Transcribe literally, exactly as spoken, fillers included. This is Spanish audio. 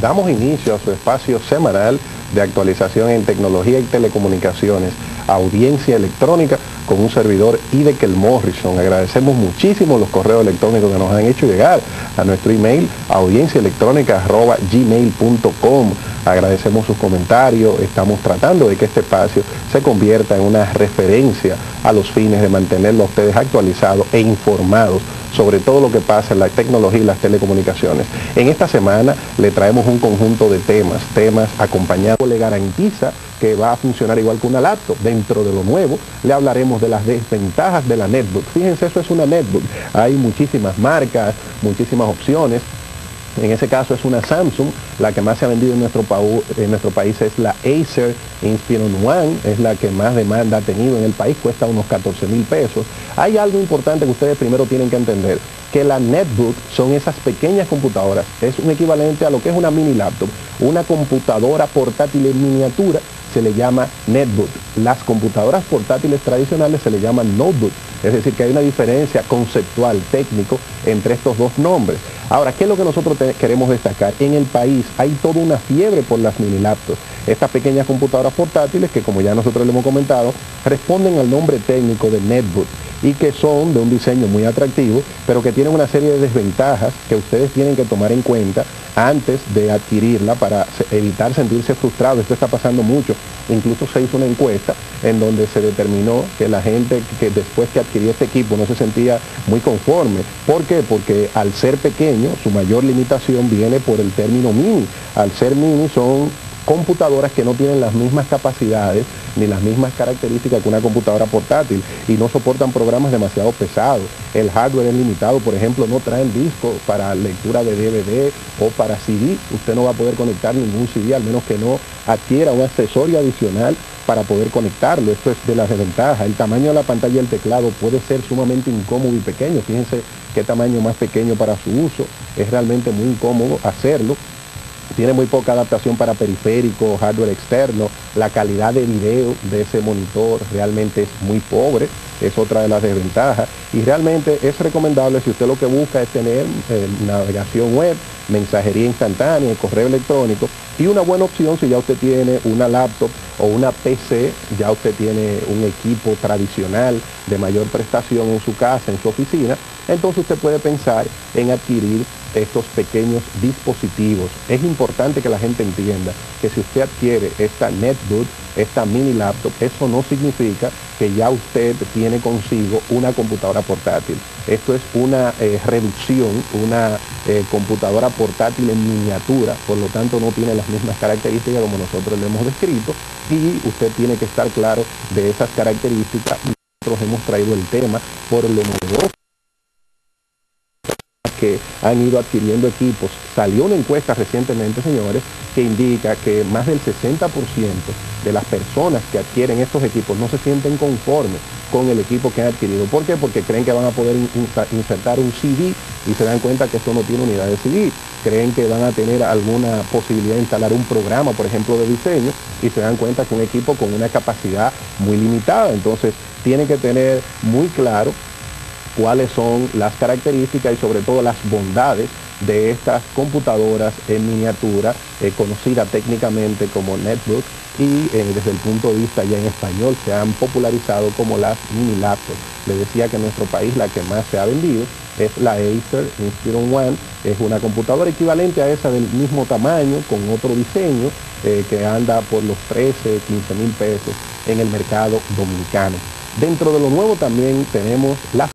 damos inicio a su espacio semanal de actualización en tecnología y telecomunicaciones, Audiencia Electrónica, con un servidor Hiddekel Morrison. Agradecemos muchísimo los correos electrónicos que nos han hecho llegar a nuestro email audiencia electrónica arroba gmail punto com. Agradecemos sus comentarios. Estamos tratando de que este espacio se convierta en una referencia a los fines de mantenerlo a ustedes actualizados e informados sobre todo lo que pasa en la tecnología y las telecomunicaciones. En esta semana le traemos un conjunto de temas, temas acompañados. Le garantiza que va a funcionar igual que una laptop. Dentro de lo nuevo le hablaremos de las desventajas de la netbook. Fíjense, eso es una netbook. Hay muchísimas marcas, muchísimas opciones. En ese caso es una Samsung, la que más se ha vendido en nuestro, en nuestro país es la Acer Inspiron One, es la que más demanda ha tenido en el país, cuesta unos catorce mil pesos. Hay algo importante que ustedes primero tienen que entender, que la netbook son esas pequeñas computadoras, es un equivalente a lo que es una mini laptop, una computadora portátil en miniatura. Se le llama netbook. Las computadoras portátiles tradicionales se le llaman notebook. Es decir, que hay una diferencia conceptual, técnico, entre estos dos nombres. Ahora, ¿qué es lo que nosotros queremos destacar? En el país hay toda una fiebre por las minilaptops. Estas pequeñas computadoras portátiles que, como ya nosotros le hemos comentado, responden al nombre técnico de netbook y que son de un diseño muy atractivo, pero que tienen una serie de desventajas que ustedes tienen que tomar en cuenta antes de adquirirla para evitar sentirse frustrados. Esto está pasando mucho. Incluso se hizo una encuesta en donde se determinó que la gente que después que adquirió este equipo no se sentía muy conforme. ¿Por qué? Porque al ser pequeño, su mayor limitación viene por el término mini. Al ser mini son computadoras que no tienen las mismas capacidades ni las mismas características que una computadora portátil y no soportan programas demasiado pesados. El hardware es limitado, por ejemplo, no traen disco para lectura de D V D o para C D. Usted no va a poder conectar ningún C D, al menos que no adquiera un accesorio adicional para poder conectarlo. Esto es de las desventajas. El tamaño de la pantalla del teclado puede ser sumamente incómodo y pequeño. Fíjense qué tamaño más pequeño para su uso. Es realmente muy incómodo hacerlo. Tiene muy poca adaptación para periféricos, hardware externo. La calidad de video de ese monitor realmente es muy pobre, es otra de las desventajas. Y realmente es recomendable, si usted lo que busca es tener eh, navegación web, mensajería instantánea, correo electrónico, y una buena opción si ya usted tiene una laptop o una P C, ya usted tiene un equipo tradicional de mayor prestación en su casa, en su oficina, entonces usted puede pensar en adquirir estos pequeños dispositivos. Es importante que la gente entienda que si usted adquiere esta netbook, esta mini laptop, eso no significa que ya usted tiene consigo una computadora portátil. Esto es una eh, reducción, una eh, computadora portátil en miniatura, por lo tanto no tiene las mismas características como nosotros le hemos descrito y usted tiene que estar claro de esas características. Nosotros hemos traído el tema por lo nuevo que han ido adquiriendo equipos. Salió una encuesta recientemente, señores, que indica que más del sesenta por ciento de las personas que adquieren estos equipos no se sienten conformes con el equipo que han adquirido. ¿Por qué? Porque creen que van a poder insertar un C D y se dan cuenta que esto no tiene unidad de C D. Creen que van a tener alguna posibilidad de instalar un programa, por ejemplo, de diseño, y se dan cuenta que un equipo con una capacidad muy limitada. Entonces, tienen que tener muy claro cuáles son las características y sobre todo las bondades de estas computadoras en miniatura, eh, conocida técnicamente como netbook y eh, desde el punto de vista ya en español se han popularizado como las mini laptops. Les decía que en nuestro país la que más se ha vendido es la Acer Inspiron One, es una computadora equivalente a esa del mismo tamaño, con otro diseño, eh, que anda por los trece, quince mil pesos en el mercado dominicano. Dentro de lo nuevo también tenemos las